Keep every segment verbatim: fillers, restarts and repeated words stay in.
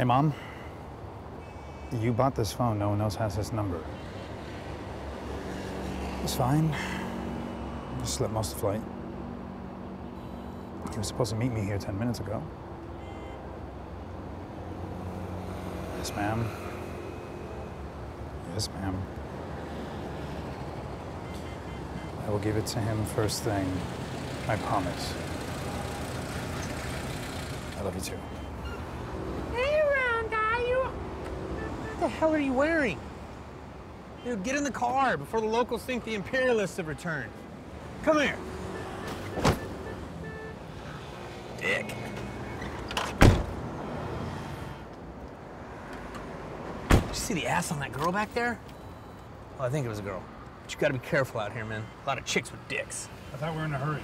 Hey, Mom. You bought this phone. No one else has this number. It's fine. I slept most of the flight. You were supposed to meet me here ten minutes ago. Yes, ma'am. Yes, ma'am. I will give it to him first thing. I promise. I love you, too. Hey, round guy, you... What the hell are you wearing? Dude, get in the car before the locals think the imperialists have returned. Come here. Dick. Did you see the ass on that girl back there? Well, I think it was a girl. But you gotta be careful out here, man. A lot of chicks with dicks. I thought we were in a hurry.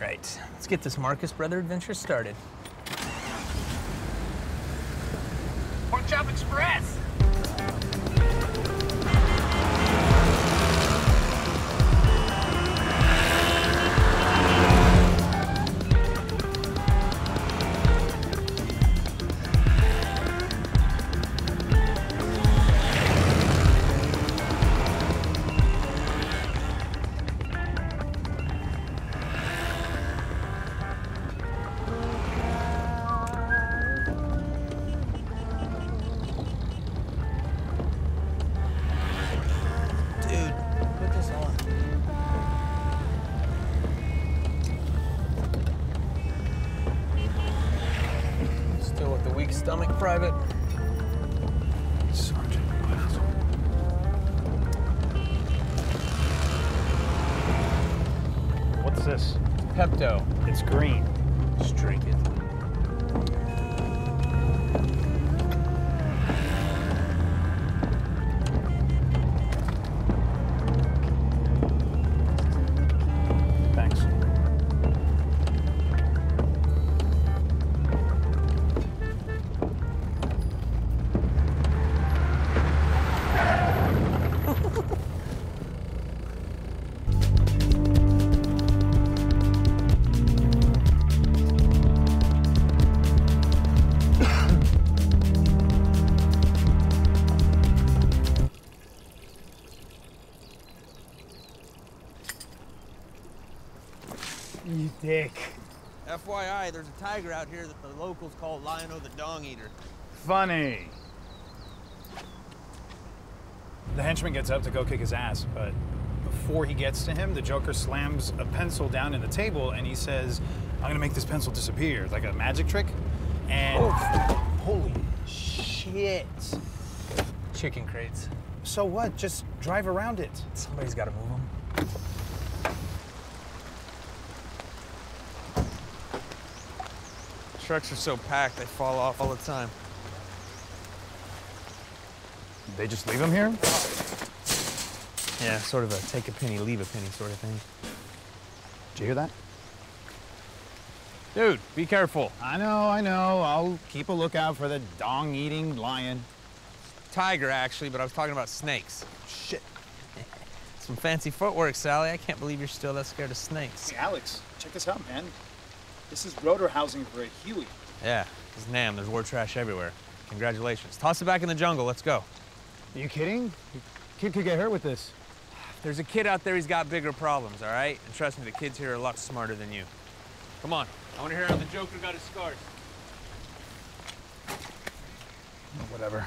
Right. Let's get this Marcus Brother adventure started. Pork Chop Express! F Y I, there's a tiger out here that the locals call Lion-O the Dong Eater. Funny. The henchman gets up to go kick his ass, but before he gets to him, the Joker slams a pencil down in the table and he says, I'm gonna make this pencil disappear, like a magic trick. And oh. Holy shit. Chicken crates. So what? Just drive around it. Somebody's gotta move them. Trucks are so packed, they fall off all the time. They just leave them here? Yeah, sort of a take a penny, leave a penny sort of thing. Did you hear that? Dude, be careful. I know, I know. I'll keep a lookout for the dong-eating lion. Tiger, actually, but I was talking about snakes. Shit. Some fancy footwork, Sally. I can't believe you're still that scared of snakes. Hey, Alex, check this out, man. This is rotor housing for a Huey. Yeah, it's Nam. There's war trash everywhere. Congratulations. Toss it back in the jungle. Let's go. Are you kidding? The kid could get hurt with this. There's a kid out there. He's got bigger problems, all right? And trust me, the kids here are a lot smarter than you. Come on. I want to hear how the Joker got his scars. Oh, whatever.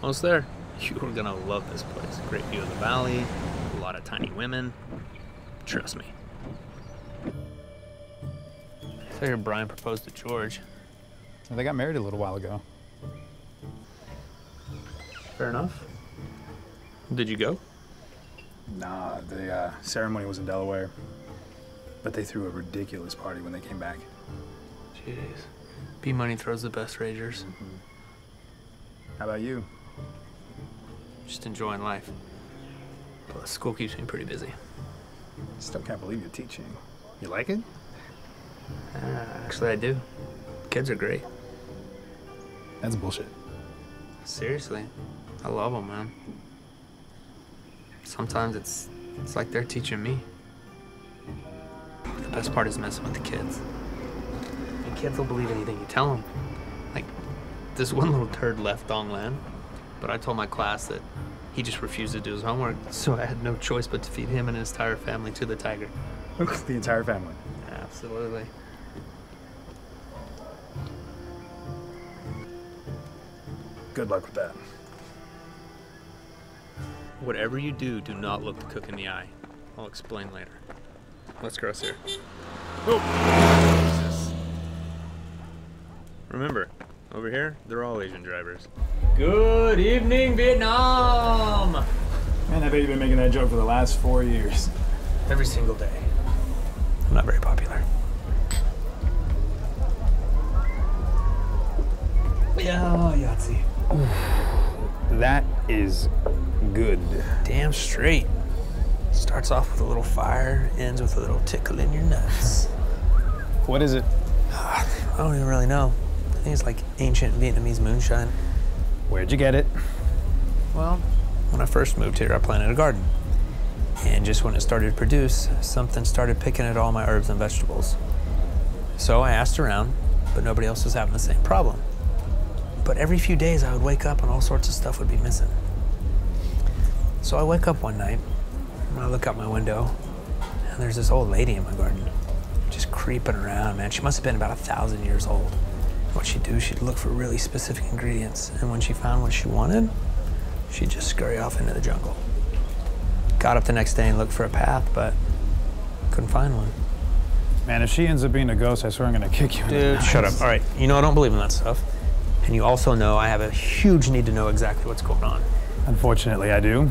Almost there. You are gonna love this place. Great view of the valley, a lot of tiny women. Trust me. I figured Brian proposed to George. Well, they got married a little while ago. Fair enough. Did you go? Nah, the uh, ceremony was in Delaware. But they threw a ridiculous party when they came back. Jeez. B-Money throws the best ragers. Mm-hmm. How about you? Just enjoying life. Plus, school keeps me pretty busy. Still can't believe you're teaching. You like it? Uh, actually, I do. Kids are great. That's bullshit. Seriously. I love them, man. sometimes it's it's like they're teaching me. The best part is messing with the kids. The kids will believe anything you tell them. Like, this one little turd left Dong Lan, but I told my class that he just refused to do his homework, so I had no choice but to feed him and his entire family to the tiger. The entire family? Absolutely. Good luck with that. Whatever you do, do not look the cook in the eye. I'll explain later. Let's cross here. Oh! Jesus. Remember, over here, they're all Asian drivers. Good evening, Vietnam! Man, I bet you've been making that joke for the last four years. Every single day. I'm not very popular. Yeah, oh, Yahtzee. That is good. Damn straight. Starts off with a little fire, ends with a little tickle in your nuts. What is it? I don't even really know. I think it's like ancient Vietnamese moonshine. Where'd you get it? Well, when I first moved here, I planted a garden. And just when it started to produce, something started picking at all my herbs and vegetables. So I asked around, but nobody else was having the same problem. But every few days, I would wake up and all sorts of stuff would be missing. So I wake up one night, and I look out my window, and there's this old lady in my garden, just creeping around, man. She must have been about a thousand years old. What she'd do, she'd look for really specific ingredients, and when she found what she wanted, she'd just scurry off into the jungle. Got up the next day and looked for a path, but couldn't find one. Man, if she ends up being a ghost, I swear I'm gonna kick you in the nuts. Dude, shut up. All right, you know I don't believe in that stuff. And you also know I have a huge need to know exactly what's going on. Unfortunately, I do.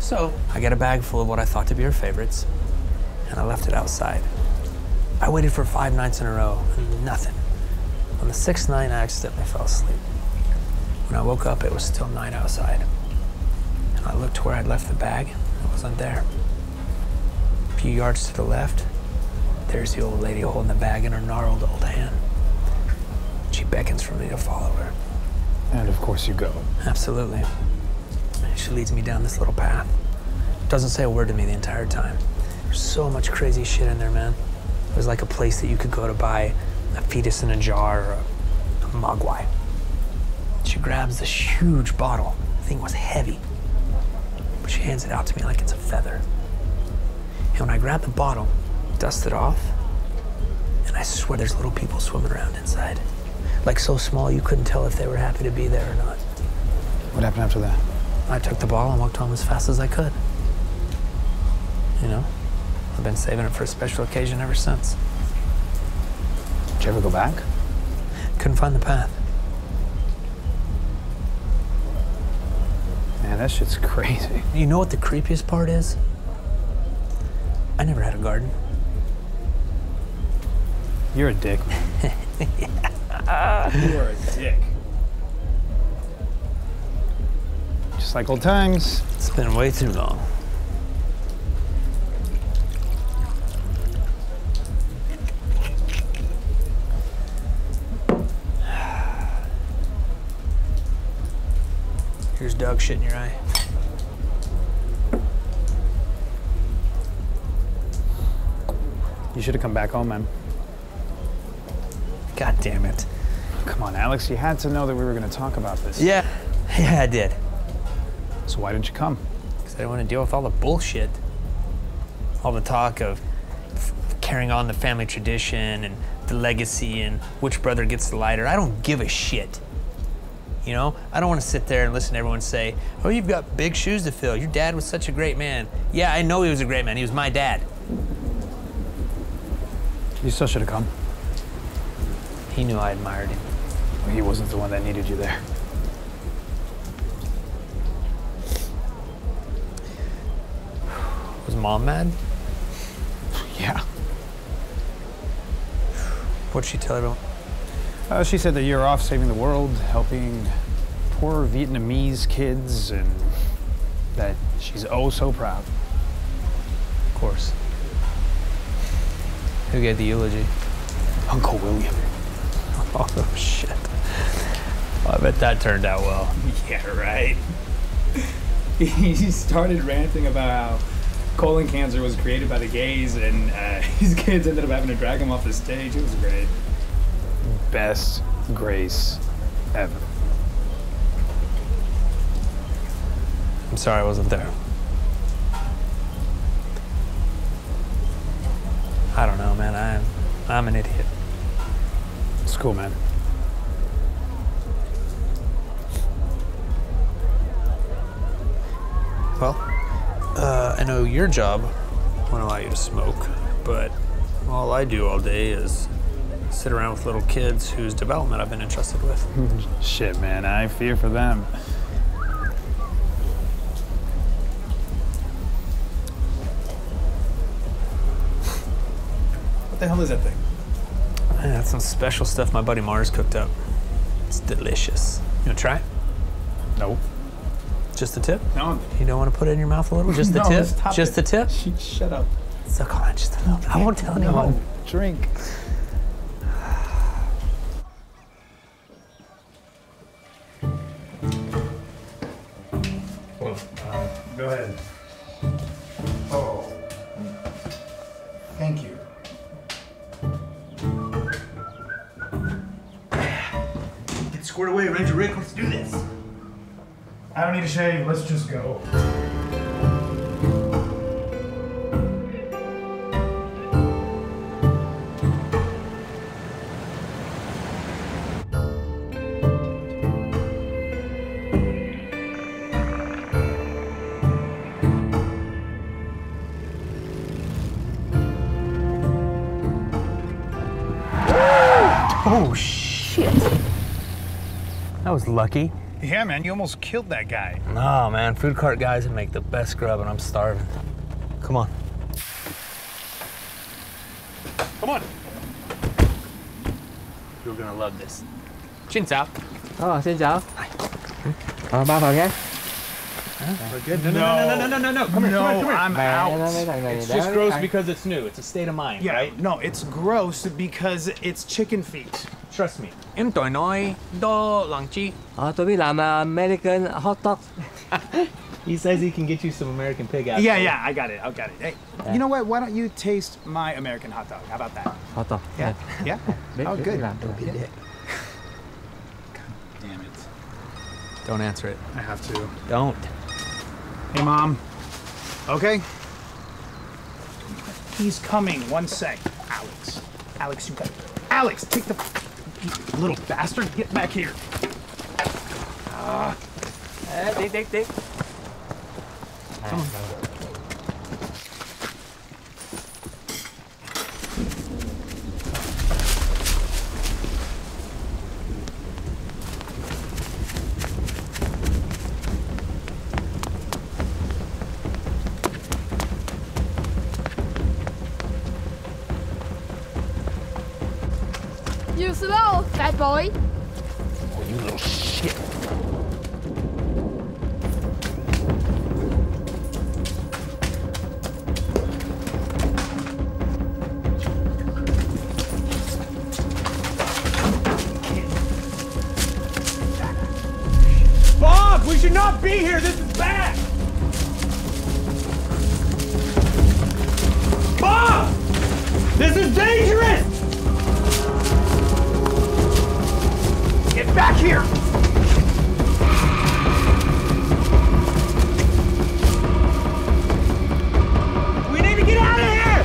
So I got a bag full of what I thought to be her favorites, and I left it outside. I waited for five nights in a row, and nothing. On the sixth night, I accidentally fell asleep. When I woke up, it was still night outside. And I looked where I'd left the bag, and it wasn't there. A few yards to the left, there's the old lady holding the bag in her gnarled old hand. She beckons for me to follow her. And of course you go. Absolutely. She leads me down this little path. Doesn't say a word to me the entire time. There's so much crazy shit in there, man. It was like a place that you could go to buy a fetus in a jar or a, a mogwai. She grabs this huge bottle. The thing was heavy. But she hands it out to me like it's a feather. And when I grab the bottle, dust it off, and I swear there's little people swimming around inside. Like so small you couldn't tell if they were happy to be there or not. What happened after that? I took the ball and walked home as fast as I could. You know, I've been saving it for a special occasion ever since. Did you ever go back? Couldn't find the path. Man, that shit's crazy. You know what the creepiest part is? I never had a garden. You're a dick, man. Yeah. You are a dick. Just like old times. It's been way too long. Here's dog shit in your eye. You should have come back home, man. God damn it. Come on, Alex, you had to know that we were gonna talk about this. Yeah, yeah, I did. So why didn't you come? Because I didn't want to deal with all the bullshit. All the talk of f carrying on the family tradition and the legacy and which brother gets the lighter. I don't give a shit. You know, I don't want to sit there and listen to everyone say, oh, you've got big shoes to fill. Your dad was such a great man. Yeah, I know he was a great man. He was my dad. You still should have come. He knew I admired him. Well, he wasn't the one that needed you there. Was Mom mad? Yeah. What'd she tell everyone? Uh, she said that you're off saving the world, helping poor Vietnamese kids, and that she's oh so proud. Of course. Who gave the eulogy? Uncle William. Oh, shit. Well, I bet that turned out well. Yeah, right. he started ranting about how colon cancer was created by the gays, and uh, his kids ended up having to drag him off the stage. It was great. Best grace ever. I'm sorry I wasn't there. I don't know, man. I'm, I'm an idiot. It's cool, man. Well, uh, I know your job won't allow you to smoke, but all I do all day is sit around with little kids whose development I've been entrusted with. Shit, man, I fear for them. What the hell is that thing? Man, that's some special stuff my buddy Mars cooked up. It's delicious. You wanna try it? Nope. Just the tip? No. You don't want to put it in your mouth a little? Just the no, tip? Stop just it. the tip? She, shut up. Suck on it just a little. I won't tell no. anyone. Drink. Well, uh, go ahead. Oh. Thank you. Get squared away, Ranger Rick. Let's do this. I don't need a shave, let's just go. Oh shit. That was lucky. Yeah, man, you almost killed that guy. Nah, man, food cart guys would make the best grub, and I'm starving. Come on. Come on. You're gonna love this. Xin chào. Oh, xin chào. Hi. Oh, bao vào nhé. No, no, no, no, no, no, no, come here, come here, come here. I'm out. It's just gross because it's new. It's a state of mind, yeah, right? No, it's gross because it's chicken feet. Trust me. Em tôi nói đồ lăng chi. Ah, tôi biết làm American hot dog. He says he can get you some American pig out. Yeah, yeah, I got it, I got it. Hey, yeah. You know what? Why don't you taste my American hot dog? How about that? Hot dog. Yeah. Yeah. Yeah? Oh, good. God damn it! Don't answer it. I have to. Don't. Hey, Mom. Okay. He's coming. One sec. Alex. Alex, you got it. Alex, take the little bastard. Get back here. Uh, take, take, take. Come on. Boy. Oh, you little shit. Bob, we should not be here. This is bad. Bob, this is dangerous. Get back here! We need to get out of here!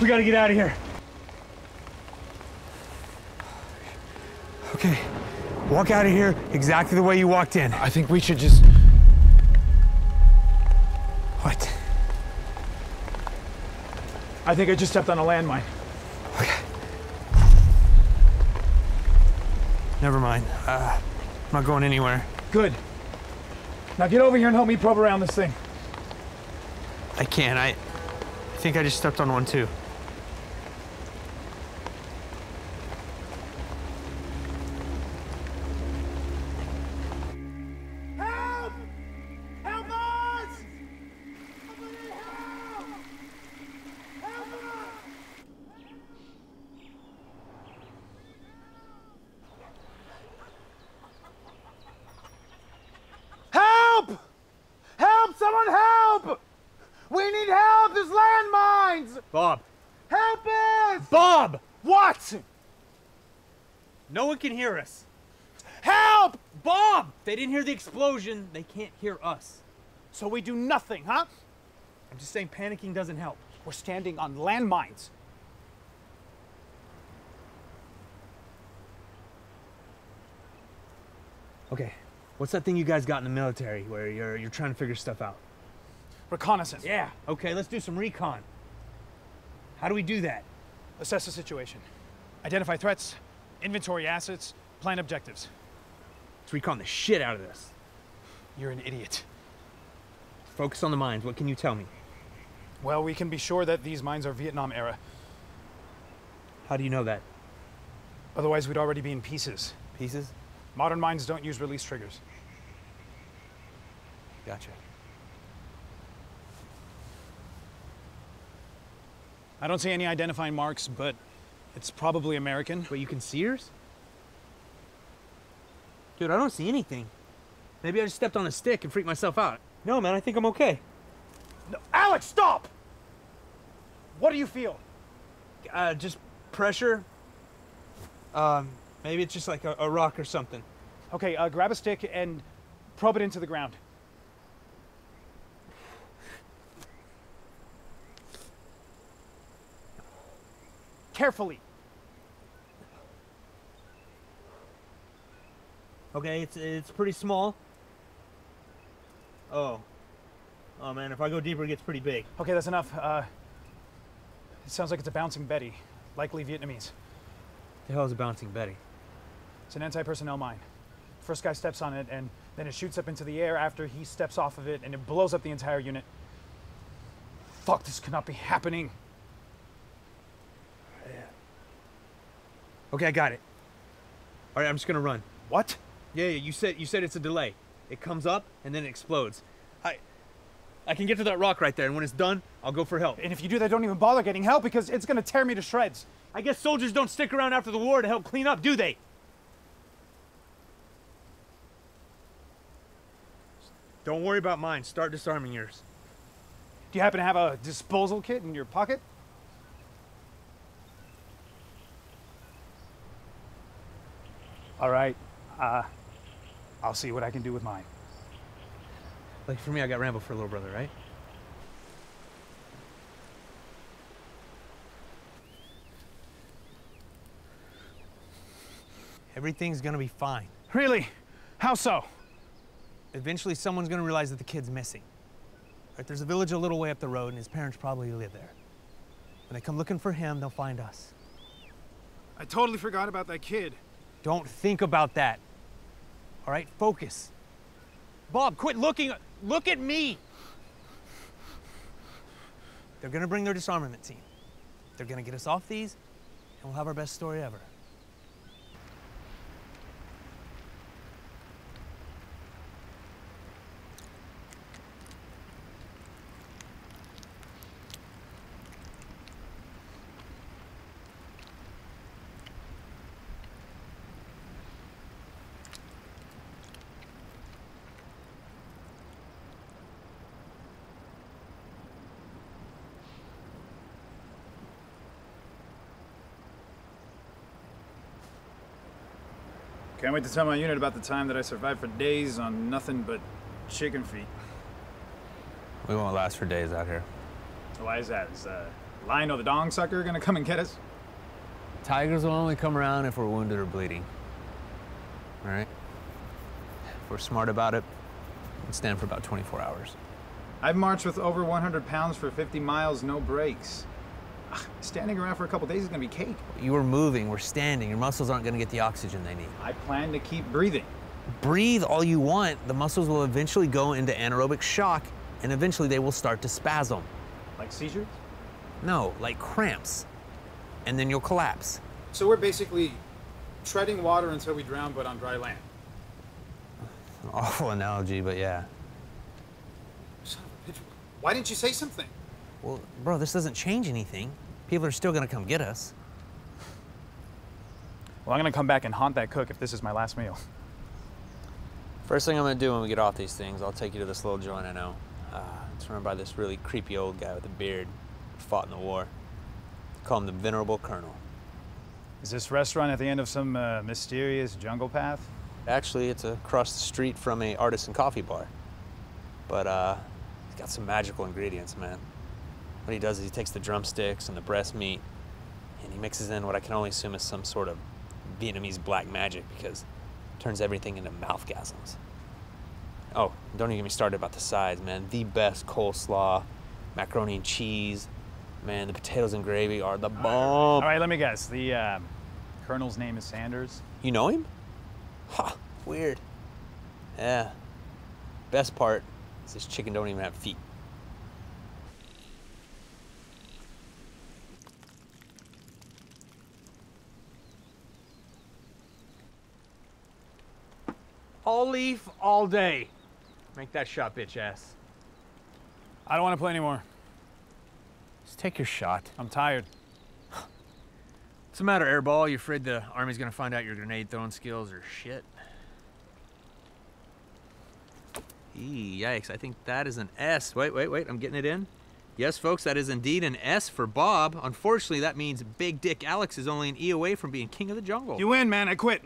We gotta get out of here. Okay, walk out of here exactly the way you walked in. I think we should just... What? I think I just stepped on a landmine. Okay. Never mind. Uh, I'm not going anywhere. Good. Now get over here and help me probe around this thing. I can't. I... think I just stepped on one too. Help! Help us! Somebody help! Help us! Help! Help! Someone help! We need help! There's landmines! Bob! Help us! Bob! What? No one can hear us. Help! Bob! They didn't hear the explosion. They can't hear us. So we do nothing, huh? I'm just saying panicking doesn't help. We're standing on landmines. Okay, what's that thing you guys got in the military where you're, you're trying to figure stuff out? Reconnaissance. Yeah, okay, let's do some recon. How do we do that? Assess the situation. Identify threats, inventory assets, plan objectives. Let's recon the shit out of this. You're an idiot. Focus on the mines. What can you tell me? Well, we can be sure that these mines are Vietnam era. How do you know that? Otherwise, we'd already be in pieces. Pieces? Modern mines don't use release triggers. Gotcha. I don't see any identifying marks, but it's probably American. But you can see yours? Dude, I don't see anything. Maybe I just stepped on a stick and freaked myself out. No, man, I think I'm okay. No, Alex, stop! What do you feel? Uh, just pressure. Um, maybe it's just like a, a rock or something. Okay, uh, grab a stick and probe it into the ground. Carefully. Okay, it's it's pretty small. Oh. Oh man, if I go deeper, it gets pretty big. Okay, that's enough. Uh, it sounds like it's a bouncing Betty, likely Vietnamese. What the hell is a bouncing Betty? It's an anti-personnel mine. First guy steps on it, and then it shoots up into the air after he steps off of it, and it blows up the entire unit. Fuck, this could not be happening. Okay, I got it. All right, I'm just gonna run. What? Yeah, yeah, you said you said it's a delay. It comes up and then it explodes. I, I can get to that rock right there, and when it's done, I'll go for help. And if you do that, don't even bother getting help because it's gonna tear me to shreds. I guess soldiers don't stick around after the war to help clean up, do they? Don't worry about mine. Start disarming yours. Do you happen to have a disposal kit in your pocket? All right, uh, I'll see what I can do with mine. Like for me, I got Rambo for little brother, right? Everything's gonna be fine. Really? How so? Eventually someone's gonna realize that the kid's missing. Right, there's a village a little way up the road and his parents probably live there. When they come looking for him, they'll find us. I totally forgot about that kid. Don't think about that. All right, focus. Bob, quit looking. Look at me. They're gonna bring their disarmament team. They're gonna get us off these, and we'll have our best story ever. Can't wait to tell my unit about the time that I survived for days on nothing but chicken feet. We won't last for days out here. Why is that? Is uh, Lion-O the Dong Sucker gonna come and get us? Tigers will only come around if we're wounded or bleeding. All right? If we're smart about it, we'll stand for about twenty-four hours. I've marched with over one hundred pounds for fifty miles, no breaks. Standing around for a couple days is gonna be cake. You were moving, we're standing. Your muscles aren't gonna get the oxygen they need. I plan to keep breathing. Breathe all you want. The muscles will eventually go into anaerobic shock, and eventually they will start to spasm. Like seizures? No, like cramps. And then you'll collapse. So we're basically treading water until we drown, but on dry land. Awful analogy, but yeah. Son of a bitch. Why didn't you say something? Well, bro, this doesn't change anything. People are still gonna come get us. Well, I'm gonna come back and haunt that cook if this is my last meal. First thing I'm gonna do when we get off these things, I'll take you to this little joint I know. Uh, it's run by this really creepy old guy with a beard who fought in the war. They call him the Venerable Colonel. Is this restaurant at the end of some uh, mysterious jungle path? Actually, it's across the street from a artisan coffee bar. But uh, it's got some magical ingredients, man. What he does is he takes the drumsticks and the breast meat, and he mixes in what I can only assume is some sort of Vietnamese black magic, because it turns everything into mouthgasms. Oh, don't even get me started about the sides, man. The best coleslaw, macaroni and cheese. Man, the potatoes and gravy are the bomb. All right, all right, let me guess. The uh, Colonel's name is Sanders. You know him? Ha, weird. Yeah. Best part is this chicken don't even have feet. All leaf, all day. Make that shot, bitch ass. I don't want to play anymore. Just take your shot. I'm tired. What's the matter, Airball? You afraid the Army's gonna find out your grenade-throwing skills or shit? Eee, yikes, I think that is an S. Wait, wait, wait, I'm getting it in. Yes, folks, that is indeed an S for Bob. Unfortunately, that means Big Dick Alex is only an E away from being king of the jungle. You win, man, I quit.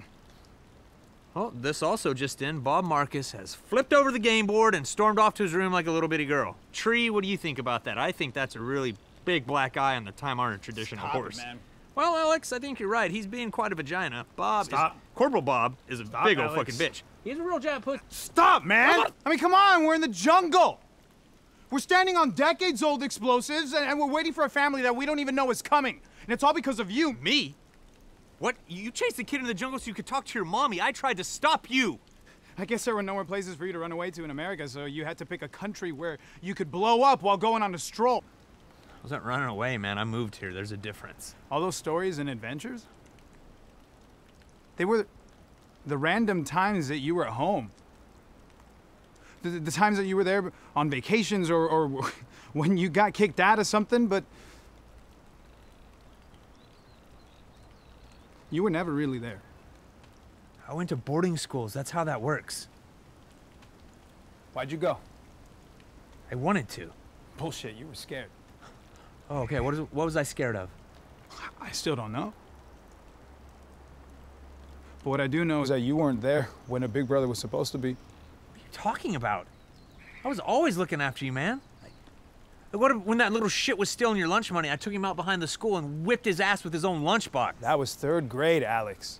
Well, this also just in, Bob Marcus has flipped over the game board and stormed off to his room like a little bitty girl. Tree, what do you think about that? I think that's a really big black eye on the time-honored tradition of horse. Man. Well, Alex, I think you're right. He's being quite a vagina. Bob Stop. is... Corporal Bob is a Stop, big old Alex. fucking bitch. He's a real giant pussy. Stop, man! Stop. I mean, come on, we're in the jungle! We're standing on decades-old explosives, and, and we're waiting for a family that we don't even know is coming. And it's all because of you. Me? What? You chased the kid in the jungle so you could talk to your mommy. I tried to stop you. I guess there were no more places for you to run away to in America, so you had to pick a country where you could blow up while going on a stroll. I wasn't running away, man. I moved here. There's a difference. All those stories and adventures? They were the random times that you were at home. The, the times that you were there on vacations or, or when you got kicked out of something, but... you were never really there. I went to boarding schools. That's how that works. Why'd you go? I wanted to. Bullshit, you were scared. Oh, okay, what, is, what was I scared of? I still don't know. But what I do know is that you weren't there when a big brother was supposed to be. What are you talking about? I was always looking after you, man. What if, when that little shit was stealing your lunch money, I took him out behind the school and whipped his ass with his own lunchbox? That was third grade, Alex.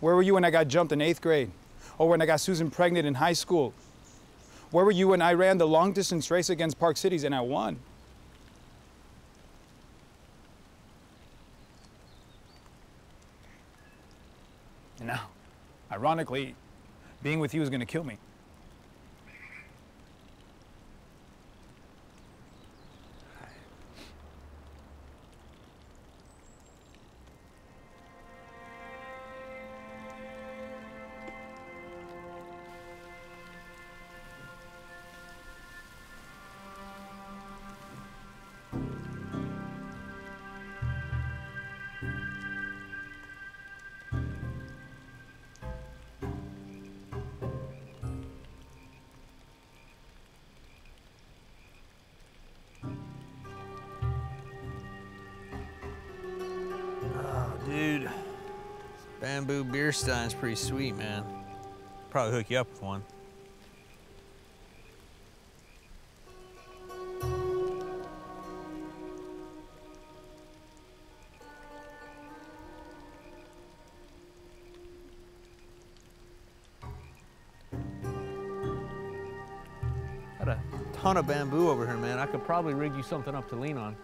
Where were you when I got jumped in eighth grade? Or when I got Susan pregnant in high school? Where were you when I ran the long-distance race against Park Cities and I won? And now, ironically, being with you is gonna kill me. Bamboo beer stein's pretty sweet, man. Probably hook you up with one. Got a ton of bamboo over here, man. I could probably rig you something up to lean on.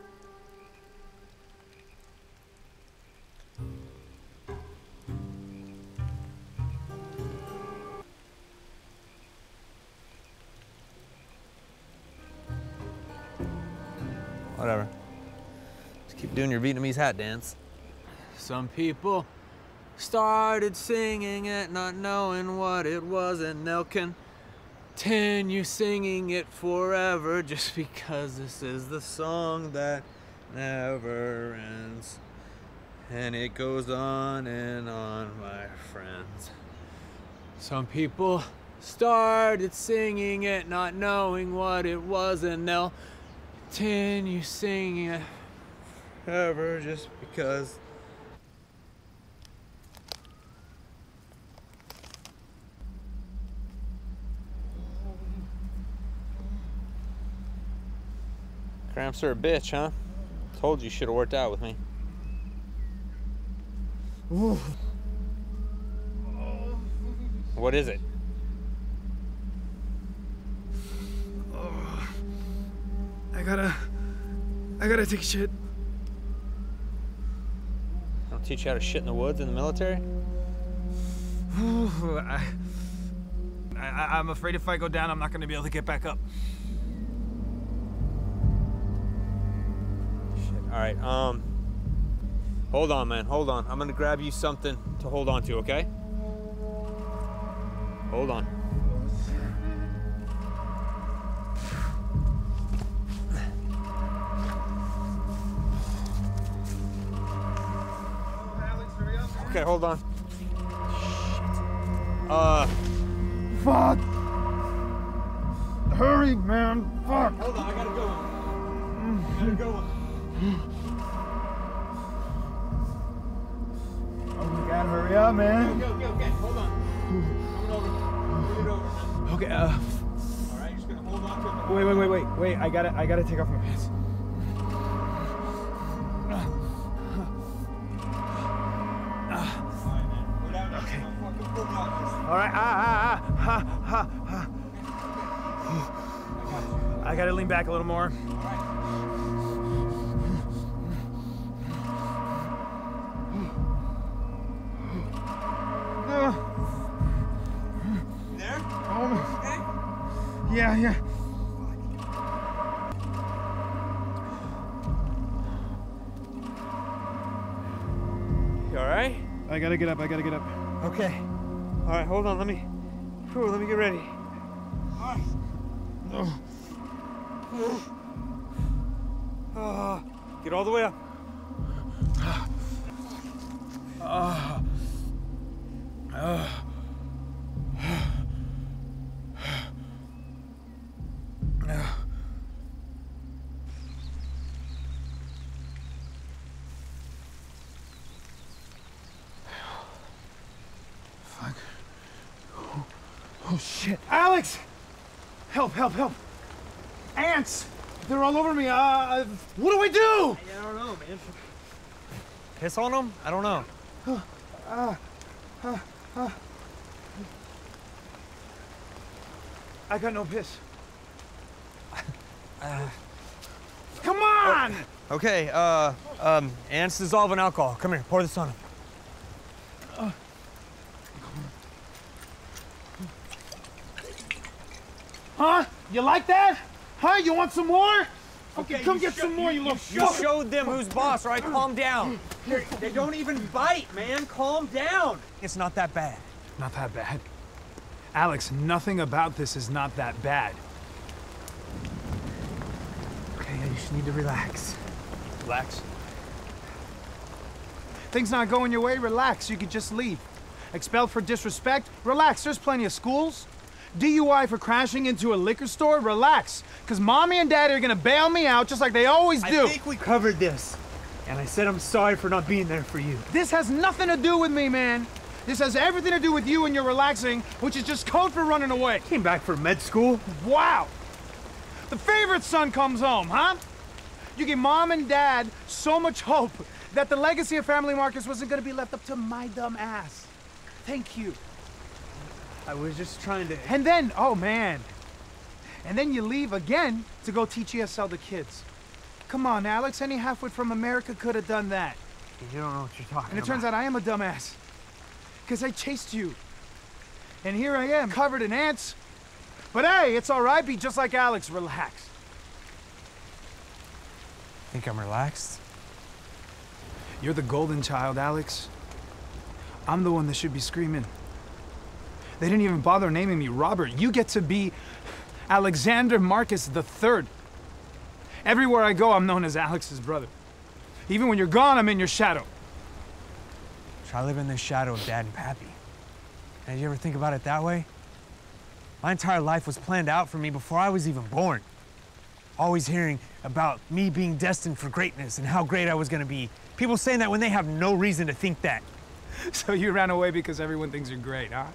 Keep doing your Vietnamese hat dance. Some people started singing it, not knowing what it was, and they'll continue singing it forever just because this is the song that never ends. And it goes on and on, my friends. Some people started singing it, not knowing what it was, and they'll continue singing it forever just because. Cramps are a bitch, huh? Told you you should have worked out with me. Ooh. What is it? Oh, I gotta... I gotta take a shit. I'll teach you how to shit in the woods in the military? Ooh, I, I, I'm afraid if I go down, I'm not gonna be able to get back up. Shit, alright, um... hold on, man, hold on. I'm gonna grab you something to hold on to, okay? Hold on. Alex, hurry up. Okay, hold on. Shit. Uh. Fuck! Hurry, man, fuck! Hold on, I gotta go. I gotta go. God, hurry up, man. Go, go, go, okay, hold on. Move it over. Move it over. Okay, uh. Alright, you're just gonna hold on to it. Wait, wait, wait, wait, wait. I gotta, I gotta take off my pants. Alright, man. Go down. Okay. Alright, ah, ah, ah, ha, ha, ha. I gotta lean back a little more. Alright. Yeah, yeah. You all right? I gotta get up, I gotta get up. Okay. All right, hold on, let me, whew, let me get ready. All right. Oh. Oh. Get all the way up. Oh. Oh. Alex! Help, help, help! Ants! They're all over me! Uh, what do I do? I don't know, man. Piss on them? I don't know. Uh, uh, uh, uh. I got no piss. Uh, Come on! Oh, okay, uh, um, ants dissolve in alcohol. Come here, pour this on them. Uh. Huh? You like that? Huh? You want some more? Okay, okay come get some more, you, you little You fuck. Showed them who's boss, right? Calm down. They're, they don't even bite, man. Calm down. It's not that bad. Not that bad? Alex, nothing about this is not that bad. Okay, you just need to relax. Relax? Things not going your way, relax. You could just leave. Expelled for disrespect, relax. There's plenty of schools. D U I for crashing into a liquor store? Relax, because Mommy and Daddy are gonna bail me out just like they always do. I think we covered this, and I said I'm sorry for not being there for you. This has nothing to do with me, man. This has everything to do with you and your relaxing, which is just code for running away. Came back from med school. Wow. The favorite son comes home, huh? You give Mom and Dad so much hope that the legacy of Family Marcus wasn't gonna be left up to my dumb ass. Thank you. I was just trying to... And then, oh man. And then you leave again to go teach E S L to kids. Come on, Alex, any halfwit from America could have done that. You don't know what you're talking about. And it turns out I am a dumbass. Because I chased you. And here I am, covered in ants. But hey, it's all right, be just like Alex, relax. Think I'm relaxed? You're the golden child, Alex. I'm the one that should be screaming. They didn't even bother naming me Robert. You get to be Alexander Marcus the Third. Everywhere I go, I'm known as Alex's brother. Even when you're gone, I'm in your shadow. Try living in the shadow of Dad and Pappy. Now, did you ever think about it that way? My entire life was planned out for me before I was even born. Always hearing about me being destined for greatness and how great I was gonna be. People saying that when they have no reason to think that. So you ran away because everyone thinks you're great, huh?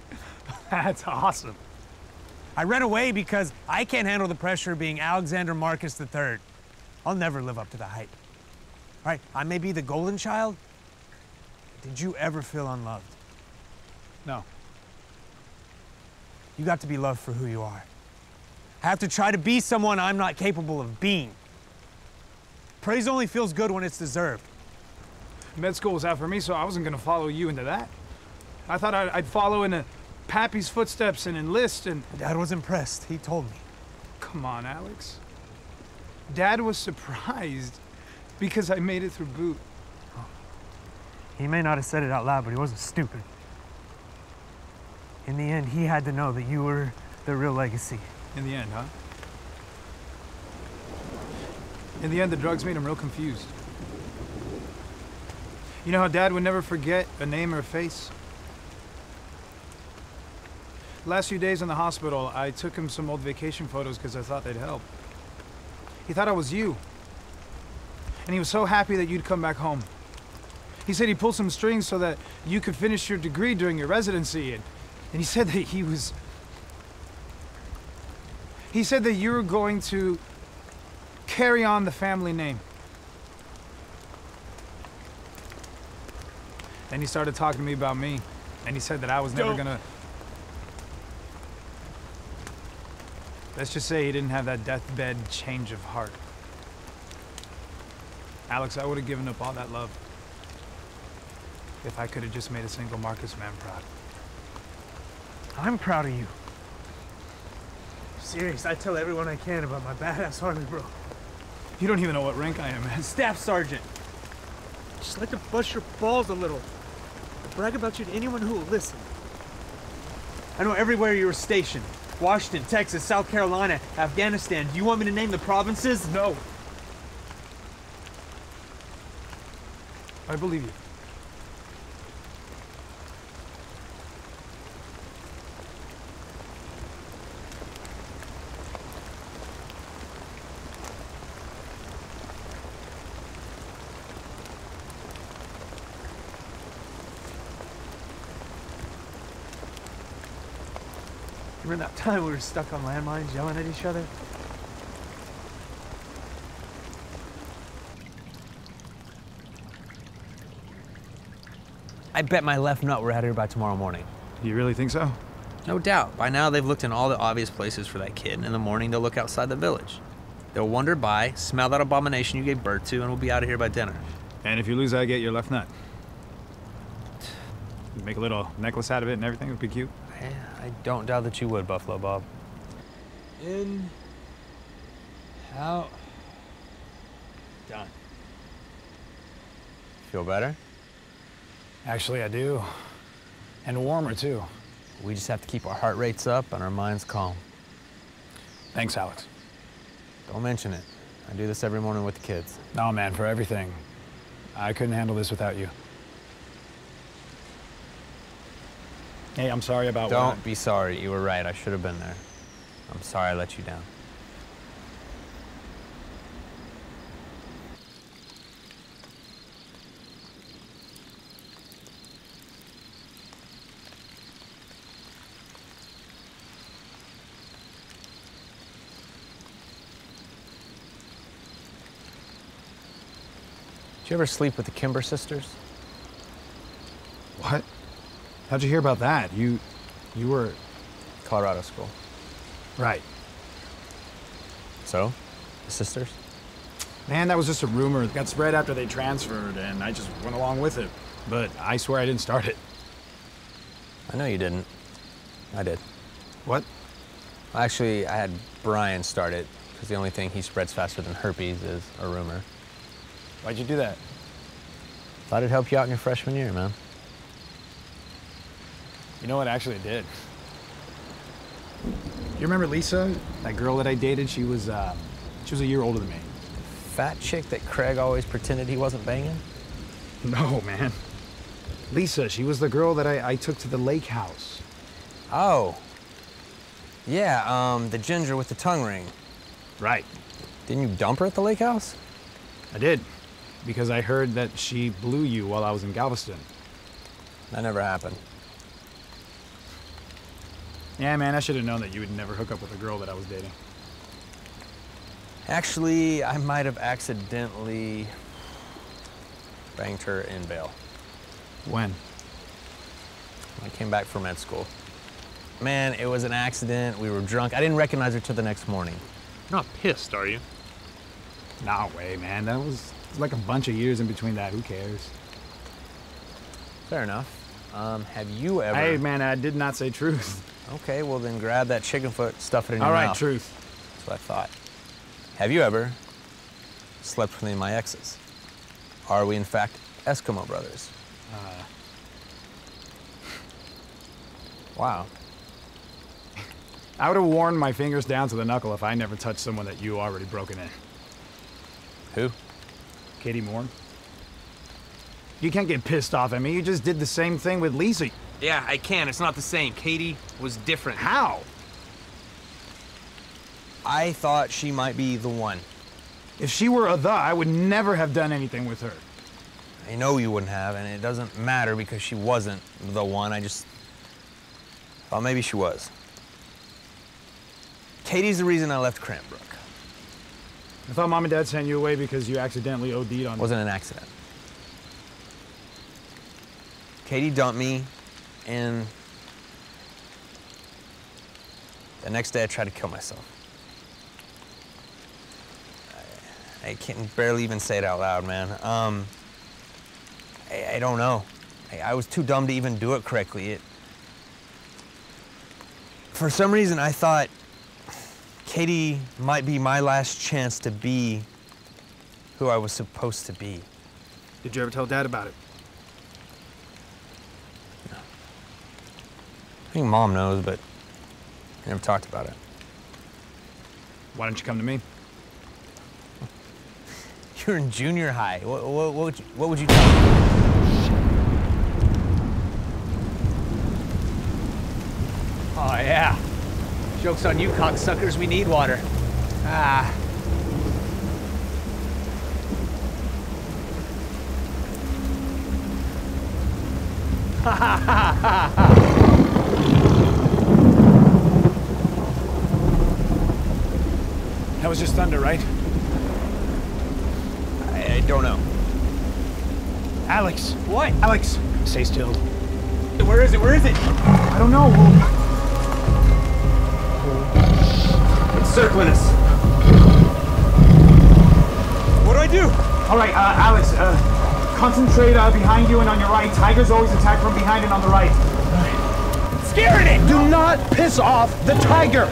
That's awesome. I ran away because I can't handle the pressure of being Alexander Marcus the Third. I'll never live up to the hype. All right, I may be the golden child. Did you ever feel unloved? No. You got to be loved for who you are. I have to try to be someone I'm not capable of being. Praise only feels good when it's deserved. Med school was out for me, so I wasn't gonna follow you into that. I thought I'd, I'd follow in Pappy's footsteps and enlist and... Dad was impressed. He told me. Come on, Alex. Dad was surprised because I made it through boot. Oh. He may not have said it out loud, but he wasn't stupid. In the end, he had to know that you were the real legacy. In the end, huh? In the end, the drugs made him real confused. You know how Dad would never forget a name or a face? Last few days in the hospital, I took him some old vacation photos because I thought they'd help. He thought I was you. And he was so happy that you'd come back home. He said he pulled some strings so that you could finish your degree during your residency. And, and he said that he was... He said that you were going to carry on the family name. Then he started talking to me about me. And he said that I was never gonna... Let's just say he didn't have that deathbed change of heart. Alex, I would have given up all that love if I could have just made a single Marcus man proud. I'm proud of you. I'm serious, I tell everyone I can about my badass army, bro. You don't even know what rank I am, man. Staff Sergeant. Just like to bust your balls a little. I brag about you to anyone who will listen. I know everywhere you were stationed. Washington, Texas, South Carolina, Afghanistan. Do you want me to name the provinces? No. I believe you. Remember that time we were stuck on landmines yelling at each other? I bet my left nut we're out of here by tomorrow morning. You really think so? No doubt. By now, they've looked in all the obvious places for that kid, and in the morning, they'll look outside the village. They'll wander by, smell that abomination you gave birth to, and we'll be out of here by dinner. And if you lose, I get your left nut. You'd make a little necklace out of it and everything. It would be cute. I don't doubt that you would, Buffalo Bob. In. Out. Done. Feel better? Actually, I do. And warmer, too. We just have to keep our heart rates up and our minds calm. Thanks, Alex. Don't mention it. I do this every morning with the kids. No, man, for everything. I couldn't handle this without you. Hey, I'm sorry about what... Don't be sorry. You were right. I should have been there. I'm sorry I let you down. Did you ever sleep with the Kimber sisters? What? How'd you hear about that? You, you were... Colorado school. Right. So? The sisters? Man, that was just a rumor. It got spread after they transferred, and I just went along with it. But I swear I didn't start it. I know you didn't. I did. What? Well, actually, I had Brian start it, because the only thing he spreads faster than herpes is a rumor. Why'd you do that? Thought it'd help you out in your freshman year, man. You know what, actually it did. You remember Lisa? That girl that I dated, she was, uh, she was a year older than me. Fat chick that Craig always pretended he wasn't banging? No, man. Lisa, she was the girl that I, I took to the lake house. Oh. Yeah, um, the ginger with the tongue ring. Right. Didn't you dump her at the lake house? I did, because I heard that she blew you while I was in Galveston. That never happened. Yeah, man, I should have known that you would never hook up with a girl that I was dating. Actually, I might have accidentally banged her in bail. When? When I came back from med school. Man, it was an accident. We were drunk. I didn't recognize her till the next morning. You're not pissed, are you? No way, man. That was like a bunch of years in between that. Who cares? Fair enough. Um, have you ever... Hey, man, I did not say truth. Okay, well then grab that chicken foot, stuff it in your mouth. All right, truth. That's what I thought. Have you ever slept with any of my exes? Are we, in fact, Eskimo brothers? Uh... Wow. I would have worn my fingers down to the knuckle if I never touched someone that you already broken in. Who? Katie Moore. You can't get pissed off at me. You just did the same thing with Lisa. Yeah, I can. It's not the same. Katie was different. How? I thought she might be the one. If she were a the, I would never have done anything with her. I know you wouldn't have, and it doesn't matter because she wasn't the one. I just thought maybe she was. Katie's the reason I left Cranbrook. I thought Mom and Dad sent you away because you accidentally O D'd on me. Wasn't an accident. Katie dumped me, and the next day I tried to kill myself. I, I can barely even say it out loud, man. Um, I, I don't know. I, I was too dumb to even do it correctly. It, for some reason, I thought Katie might be my last chance to be who I was supposed to be. Did you ever tell Dad about it? No. I think Mom knows, but I never talked about it. Why don't you come to me? You're in junior high. What, what, what would you, what would you tell me? Oh, yeah. Joke's on you, cocksuckers. We need water. Ah. Ha ha ha ha ha! That was just thunder, right? I, I don't know. Alex! What? Alex! Stay still. Where is it? Where is it? I don't know. We'll... It's circling us. What do I do? All right, uh, Alex, uh, concentrate uh, behind you and on your right. Tigers always attack from behind and on the right. Right. Scaring it! Do not piss off the tiger!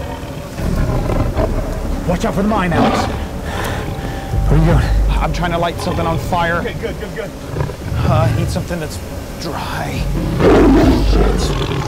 Watch out for the mine, Alex. Where are you going? I'm trying to light something on fire. Okay, good, good, good. Uh, I need something that's dry. Shit.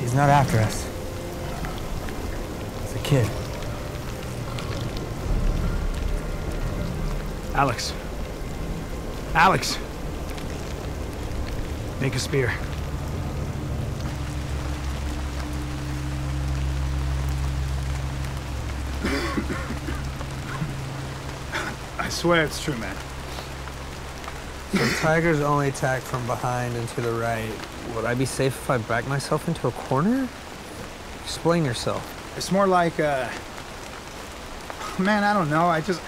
He's not after us. It's a kid. Alex. Alex! Make a spear. I swear it's true, man. So tigers only attack from behind and to the right. Would I be safe if I back myself into a corner? Explain yourself. It's more like, uh... man, I don't know. I just...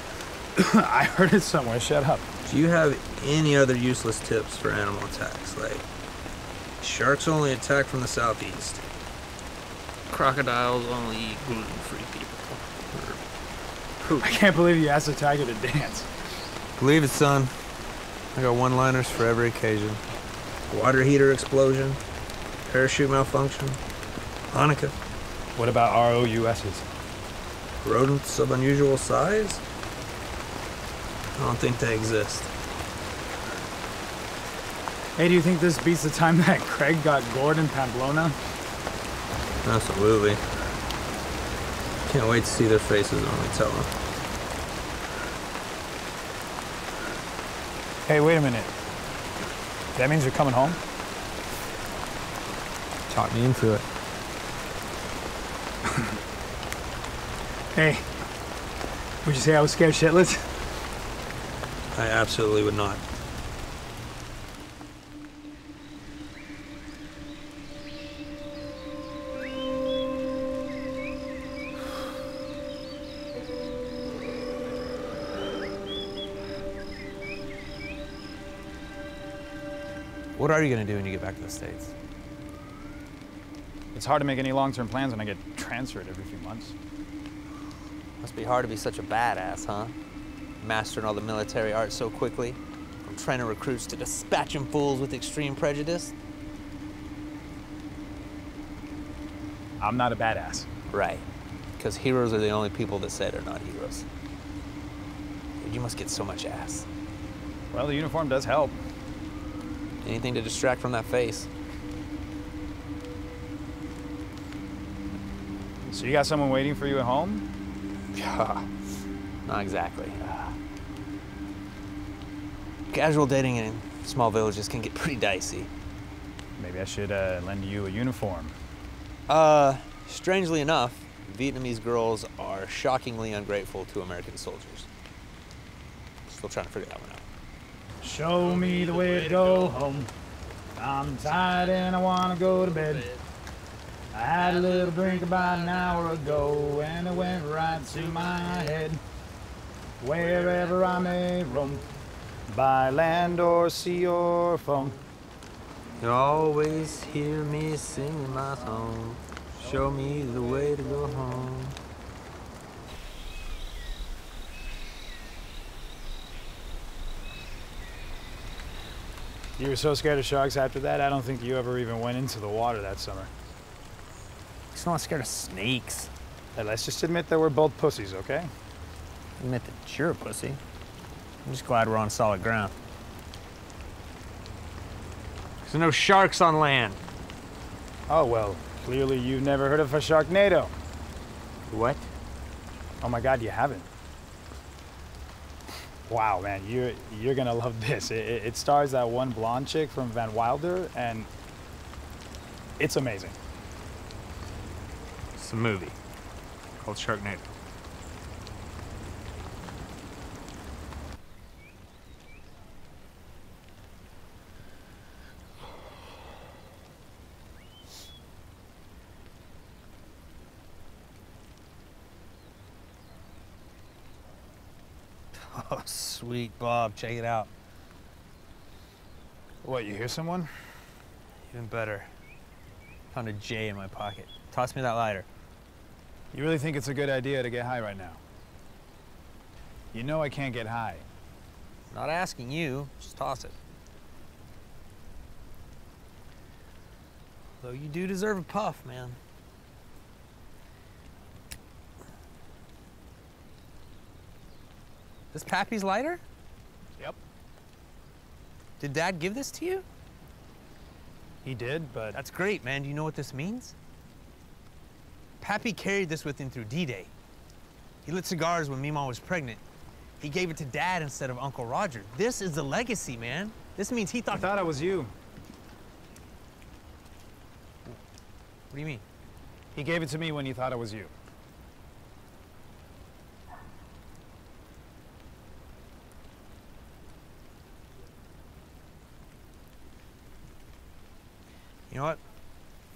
I heard it somewhere. Shut up. Do you have any other useless tips for animal attacks? Like, Sharks only attack from the southeast. Crocodiles only eat gluten-free people. Or I can't believe you asked a tiger to dance. Believe it, son. I got one-liners for every occasion. Water heater explosion. Parachute malfunction. Hanukkah. What about R O U S's? Rodents of unusual size? I don't think they exist. Hey, do you think this beats the time that Craig got gored in Pamplona? Absolutely. Can't wait to see their faces when we tell them. Hey, wait a minute. That means you're coming home? Talk me into it. Hey, would you say I was scared shitless? I absolutely would not. What are you going to do when you get back to the States? It's hard to make any long-term plans when I get transferred every few months. Must be hard to be such a badass, huh? Mastering all the military art so quickly, from training recruits to dispatching fools with extreme prejudice. I'm not a badass. Right, because heroes are the only people that say they're not heroes. You must get so much ass. Well, the uniform does help. Anything to distract from that face. So you got someone waiting for you at home? Yeah, not exactly. Uh, casual dating in small villages can get pretty dicey. Maybe I should uh, lend you a uniform. Uh, strangely enough, Vietnamese girls are shockingly ungrateful to American soldiers. Still trying to figure that one out. Show me the way to go home. I'm tired and I want to go to bed. I had a little drink about an hour ago and it went right to my head. Wherever I may roam, by land or sea or foam. You always hear me singing my song. Show me the way to go home. You were so scared of sharks after that, I don't think you ever even went into the water that summer. He's not scared of snakes. Hey, let's just admit that we're both pussies, okay? Admit that you're a pussy. I'm just glad we're on solid ground. There's no sharks on land. Oh, well, clearly you've never heard of a Sharknado. What? Oh my God, you haven't. Wow, man, you're, you're gonna love this. It, it, it stars that one blonde chick from Van Wilder, and it's amazing. It's a movie called Sharknado. Oh, sweet Bob, check it out. What, you hear someone? Even better. Found a J in my pocket. Toss me that lighter. You really think it's a good idea to get high right now? You know I can't get high. Not asking you, just toss it. Though you do deserve a puff, man. This Pappy's lighter? Yep. Did Dad give this to you? He did, but... That's great, man. Do you know what this means? Pappy carried this with him through D-Day. He lit cigars when Meemaw was pregnant. He gave it to Dad instead of Uncle Roger. This is the legacy, man. This means he thought... I thought I was you. What do you mean? He gave it to me when he thought I was you. You know what?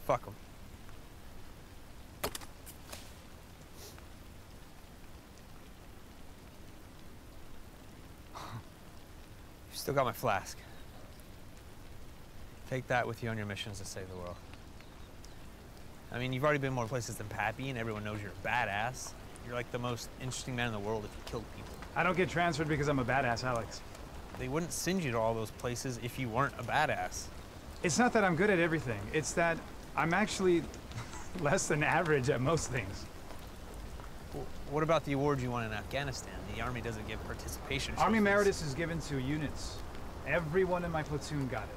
Fuck them. Still got my flask. Take that with you on your missions to save the world. I mean, you've already been more places than Pappy, and everyone knows you're a badass. You're like the most interesting man in the world if you killed people. I don't get transferred because I'm a badass, Alex. They wouldn't send you to all those places if you weren't a badass. It's not that I'm good at everything. It's that I'm actually less than average at most things. Well, what about the award you won in Afghanistan? The Army doesn't give participation trophies. Army Meritus is given to units. Everyone in my platoon got it.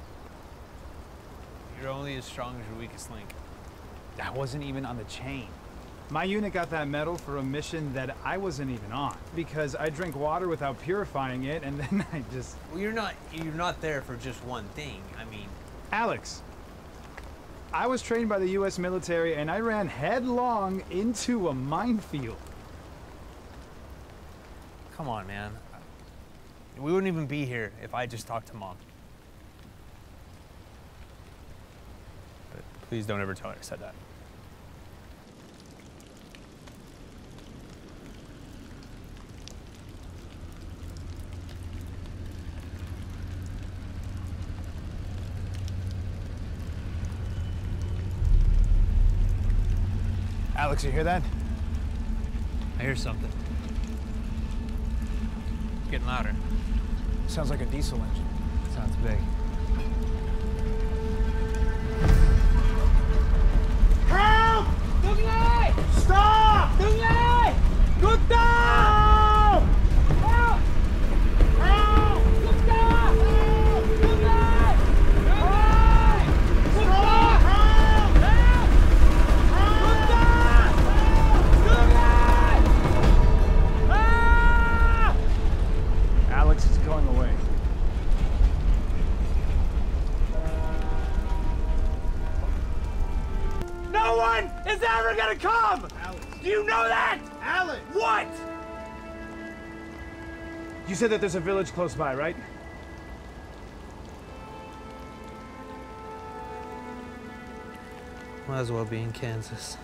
You're only as strong as your weakest link. That wasn't even on the chain. My unit got that medal for a mission that I wasn't even on because I drink water without purifying it, and then I just... Well, you're not, you're not there for just one thing, I mean... Alex, I was trained by the U S military, and I ran headlong into a minefield. Come on, man. We wouldn't even be here if I just talked to Mom. But please don't ever tell her I said that. Alex, you hear that? I hear something. It's getting louder. Sounds like a diesel engine. Sounds big. Help! Dong Lan! Stop! Dong Lan! Good dog! Help! Help! Good dog! Help! Dong Lan! Good dog! Help! Help! Good dog! Dong Lan! Ah! Alex is going away. No one is ever gonna come! Alex. Do you know that? Alex! What? You said that there's a village close by, right? Might as well be in Kansas.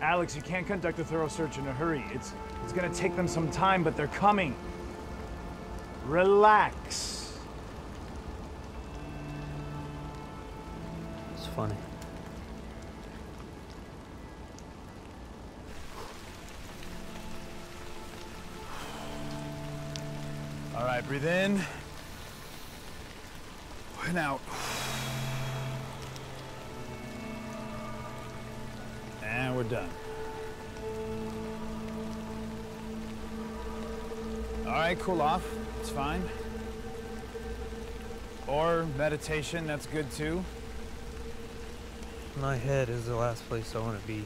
Alex, you can't conduct a thorough search in a hurry. It's, it's gonna take them some time, but they're coming. Relax. It's funny. All right, breathe in and out. And we're done. All right, cool off. It's fine. Or meditation, that's good too. My head is the last place I want to be.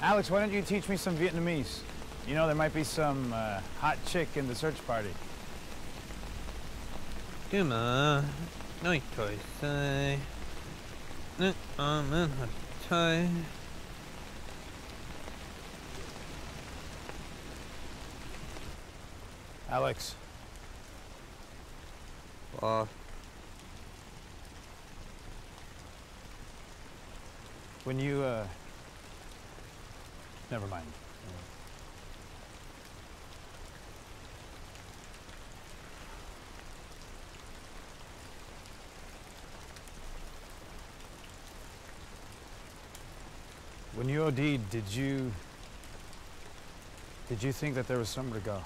Alex, why don't you teach me some Vietnamese? You know, there might be some uh, hot chick in the search party. Come on, no toy say. No, I'm in a toy. Alex. Bob. When you, uh. Never mind. When you O D'd, did you, did you think that there was somewhere to go?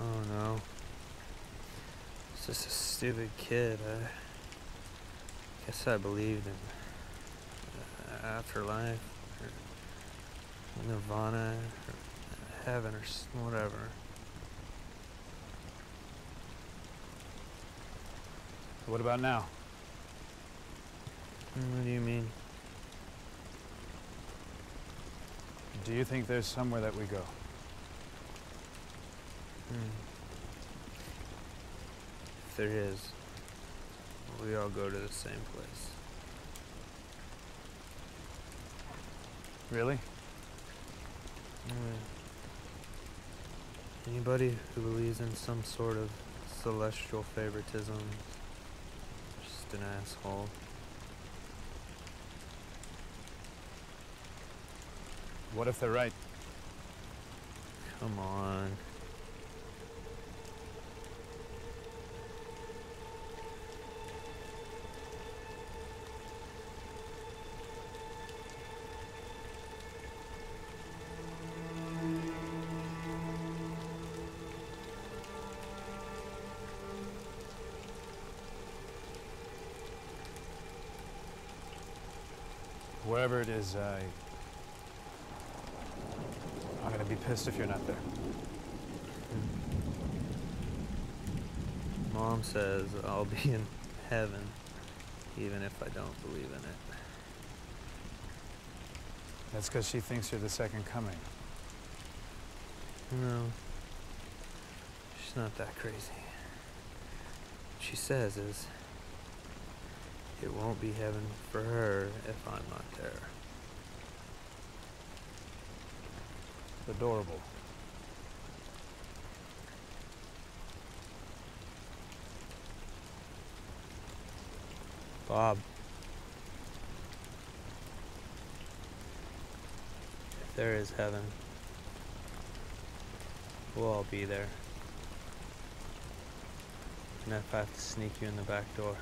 Oh no, I was just a stupid kid. I guess I believed in afterlife, or nirvana, or heaven, or whatever. What about now? What do you mean? Do you think there's somewhere that we go? Hmm. If there is, we all go to the same place. Really? Mm. Anybody who believes in some sort of celestial favoritism is just an asshole. What if they're right? Come on. Whatever it is, I... I'm gonna be pissed if you're not there. Mom says I'll be in heaven, even if I don't believe in it. That's because she thinks you're the second coming. No. She's not that crazy. What she says is, it won't be heaven for her if I'm not there. Adorable. Bob. If there is heaven, we'll all be there. And if I have to sneak you in the back door.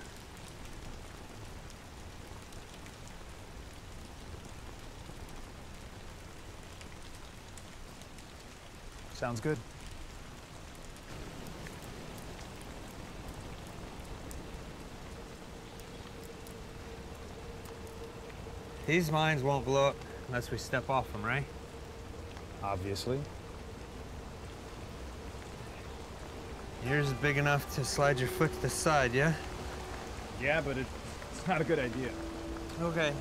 Sounds good. These mines won't blow up unless we step off them, right? Obviously. Yours is big enough to slide your foot to the side, yeah? Yeah, but it, it's not a good idea. Okay.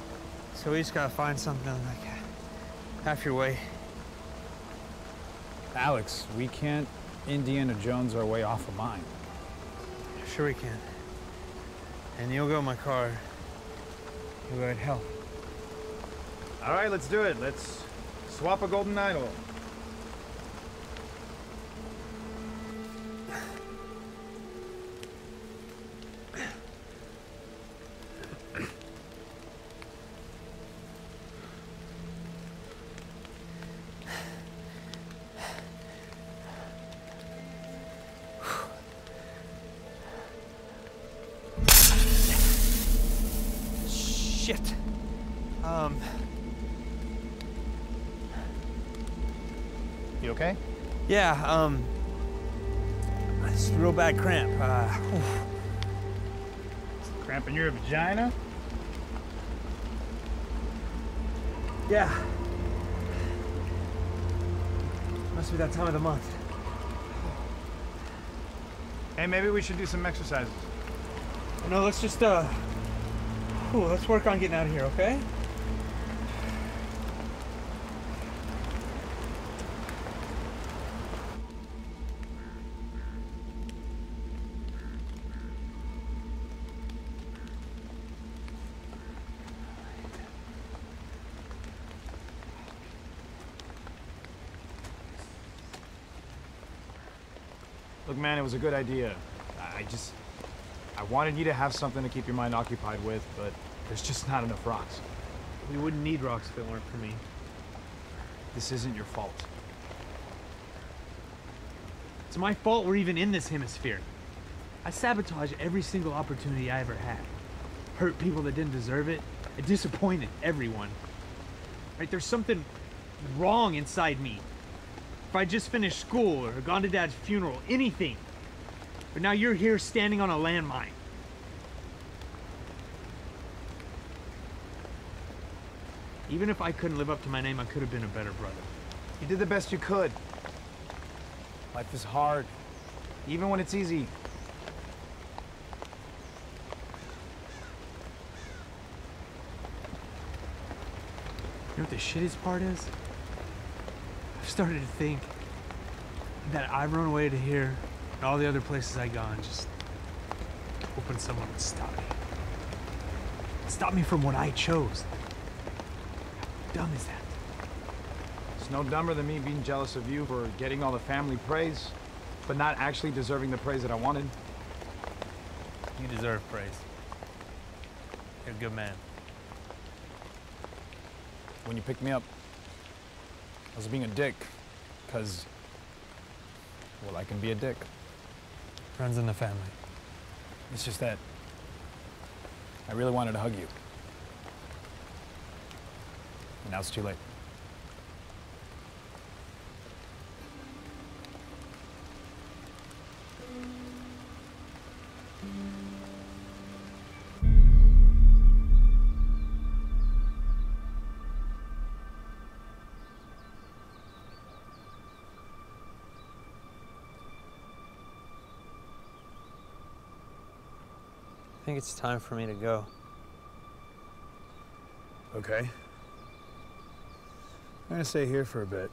So we just gotta find something like half your way. Alex, we can't Indiana Jones our way off a mine. Sure we can. And you'll go in my car. You'll ride hell. All right, let's do it. Let's swap a golden idol. Yeah, um, it's a real bad cramp. Uh, cramp in your vagina? Yeah. Must be that time of the month. Hey, maybe we should do some exercises. No, let's just, uh, ooh, let's work on getting out of here, okay? Man, it was a good idea. I just, I wanted you to have something to keep your mind occupied with, but there's just not enough rocks. We wouldn't need rocks if it weren't for me. This isn't your fault. It's my fault we're even in this hemisphere. I sabotage every single opportunity I ever had. Hurt people that didn't deserve it. I disappointed everyone. Right? There's something wrong inside me. If I just finished school or gone to Dad's funeral, anything. But now you're here standing on a landmine. Even if I couldn't live up to my name, I could have been a better brother. You did the best you could. Life is hard, even when it's easy. You know what the shittiest part is? I've started to think that I've run away to here and all the other places I've gone, just hoping someone would stop me. Stop me from what I chose. How dumb is that? It's no dumber than me being jealous of you for getting all the family praise, but not actually deserving the praise that I wanted. You deserve praise. You're a good man. When you picked me up, I was being a dick, because, well, I can be a dick. Friends in the family. It's just that I really wanted to hug you. And now it's too late. I think it's time for me to go. Okay. I'm gonna stay here for a bit.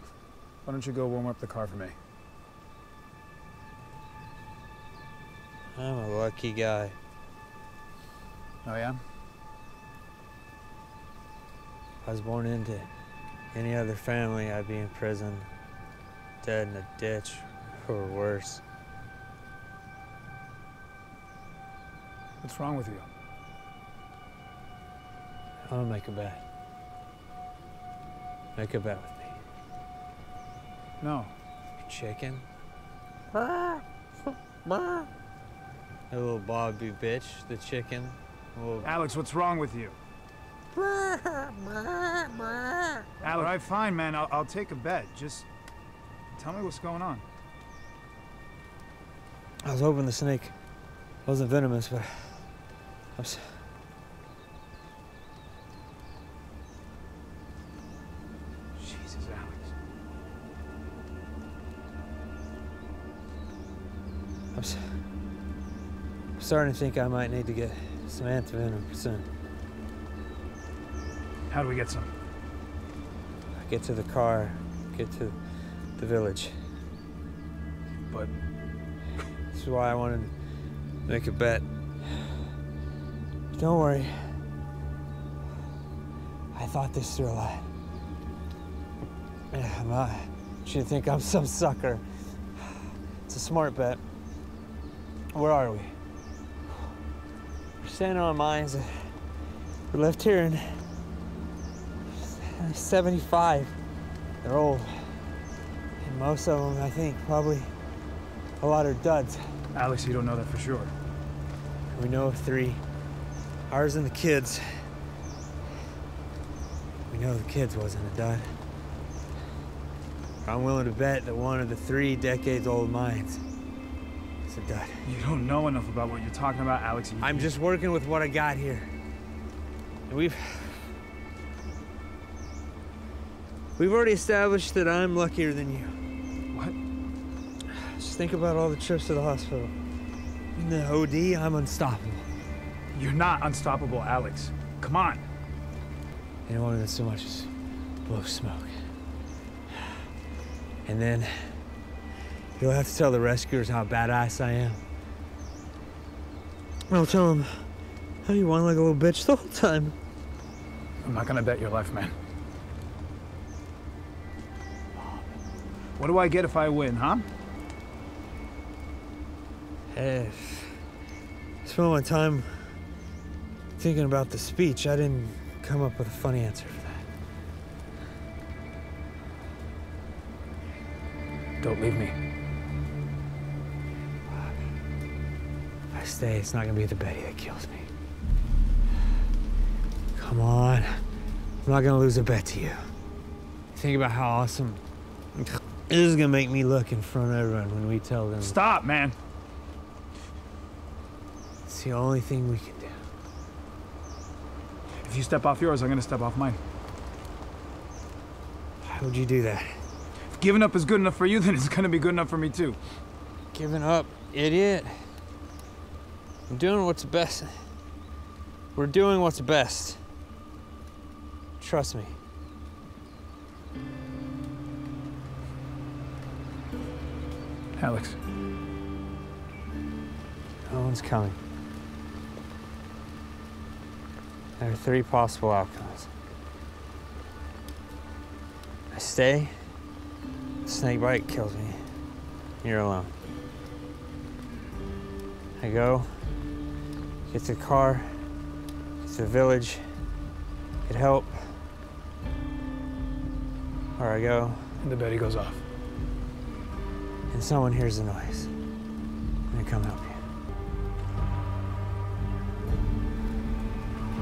Why don't you go warm up the car for me? I'm a lucky guy. Oh, yeah? If I was born into any other family, I'd be in prison, dead in a ditch, or worse. What's wrong with you? I want to make a bet. Make a bet with me. No. Your chicken? Ah! Ah! A little Bobby bitch, the chicken. Little... Alex, what's wrong with you? Alex, all right, fine, man. I'll, I'll take a bet. Just tell me what's going on. I was hoping the snake wasn't venomous, but I'm so... Jesus, Alex. I'm so... I'm starting to think I might need to get some antivenom soon. How do we get some? I get to the car, get to the village. But? This is why I wanted to make a bet. Don't worry. I thought this through a lot. I'm not, you think I'm some sucker. It's a smart bet. Where are we? We're standing on mines. We left here and seventy-five. They're old. And most of them, I think, probably a lot are duds. Alex, you don't know that for sure. We know of three. Ours and the kids. We know the kids wasn't a dud. I'm willing to bet that one of the three decades-old mines is a dud. You don't know enough about what you're talking about, Alex. I'm just working with what I got here. And we've... We've already established that I'm luckier than you. What? Just think about all the trips to the hospital. In the O D, I'm unstoppable. You're not unstoppable, Alex. Come on. Anyone that so much as blows smoke. And then you'll have to tell the rescuers how badass I am. I'll tell them how you won like a little bitch the whole time. I'm not gonna bet your life, man. What do I get if I win, huh? Hey, I spent my time thinking about the speech. I didn't come up with a funny answer for that. Don't leave me. If I stay, it's not gonna be the Betty that kills me. Come on. I'm not gonna lose a bet to you. Think about how awesome... This is gonna make me look in front of everyone when we tell them. Stop, man. It's the only thing we can do. If you step off yours, I'm gonna step off mine. How would you do that? If giving up is good enough for you, then it's gonna be good enough for me too. Giving up, idiot. I'm doing what's best. We're doing what's best. Trust me. Alex. No one's coming. There are three possible outcomes. I stay, the snake bite kills me, you're alone. I go, get to the car, get to the village, get help, or I go. And the Betty goes off. And someone hears the noise. And they come help you.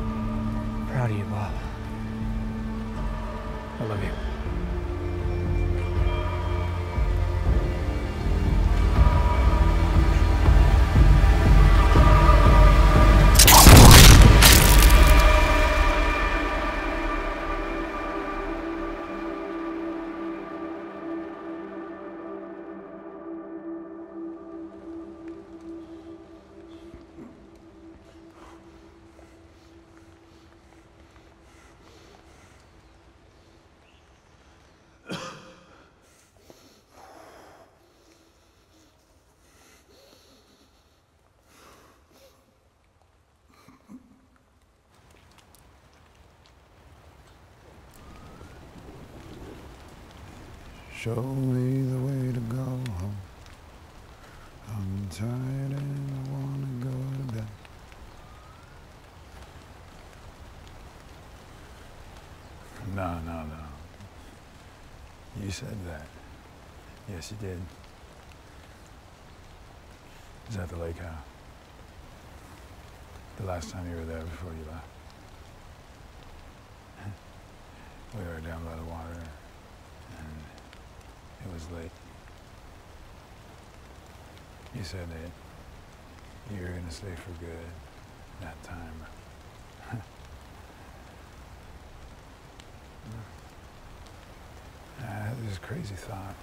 I'm proud of you, Bob. I love you. Show me the way to go home. I'm tired and I wanna go to bed. No, no, no. You said that. Yes, you did. Is that the lake house? The last time you were there before you left. We were down by the water, and it was late. You said that you were gonna stay for good that time. I had this crazy thought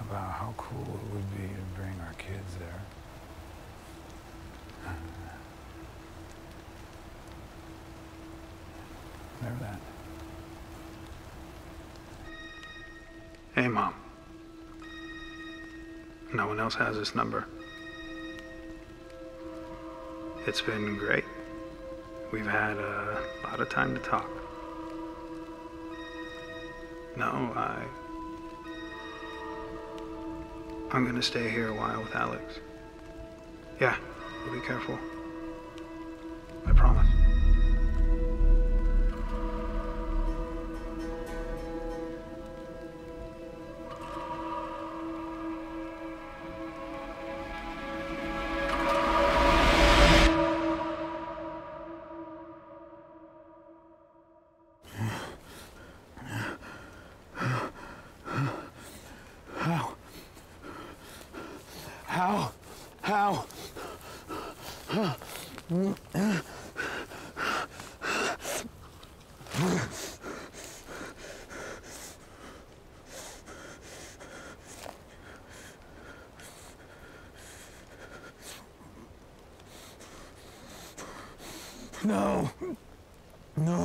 about how cool it would be to bring our kids there. Remember that. Hey, Mom. No one else has this number. It's been great. We've had a lot of time to talk. No, I... I'm gonna stay here a while with Alex. Yeah, we'll be careful. I promise. No, no. No! No!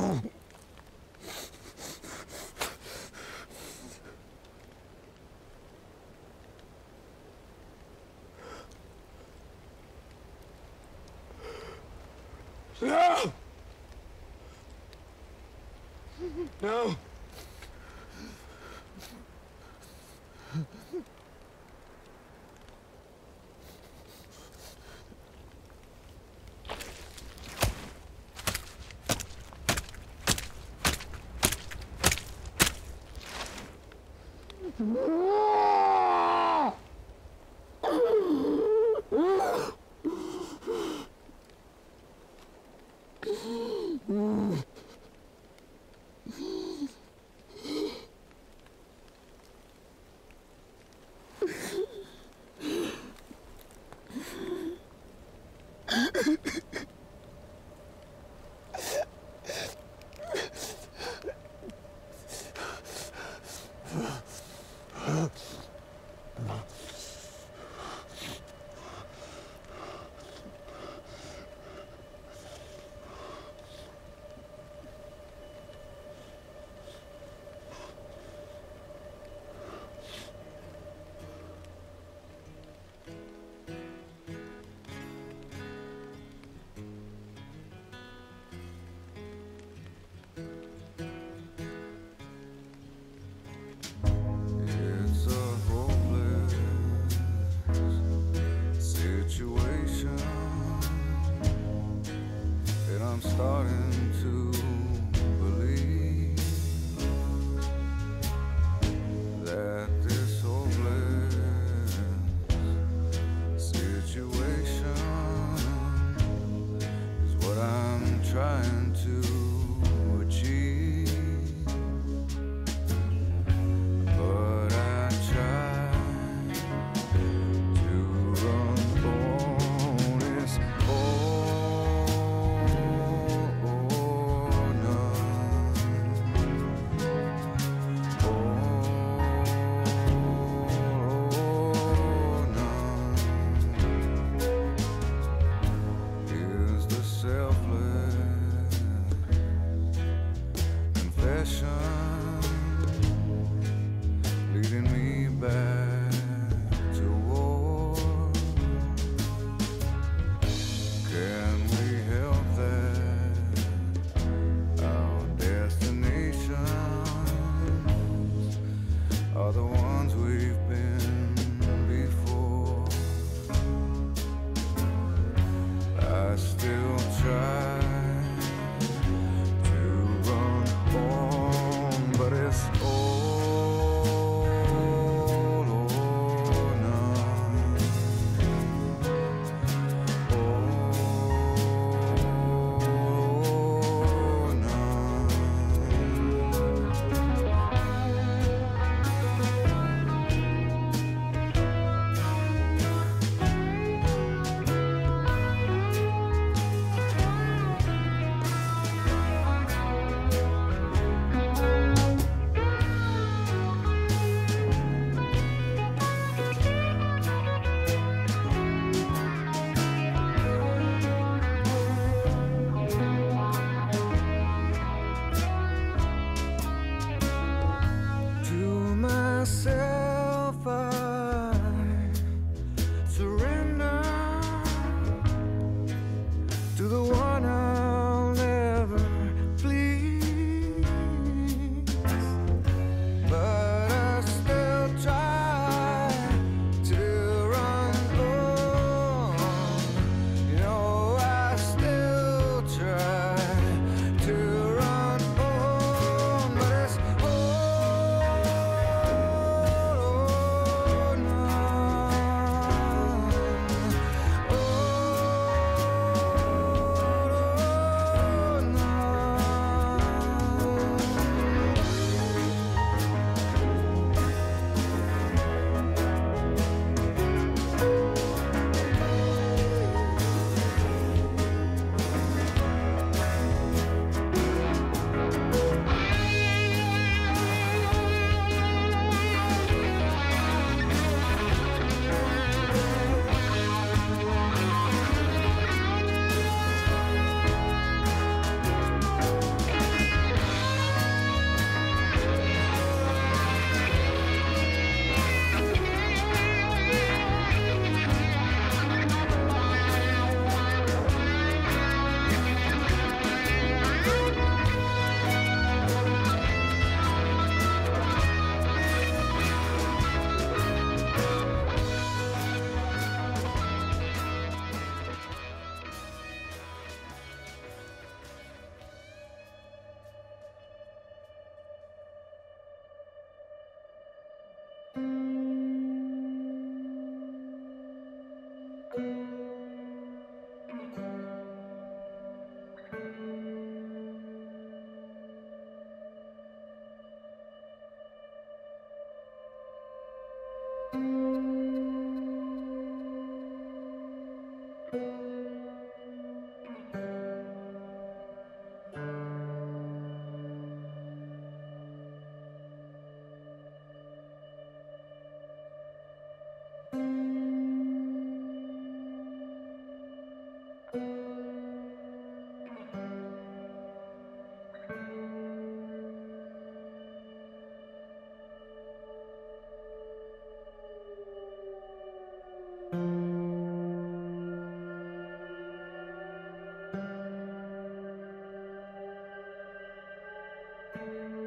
Thank you.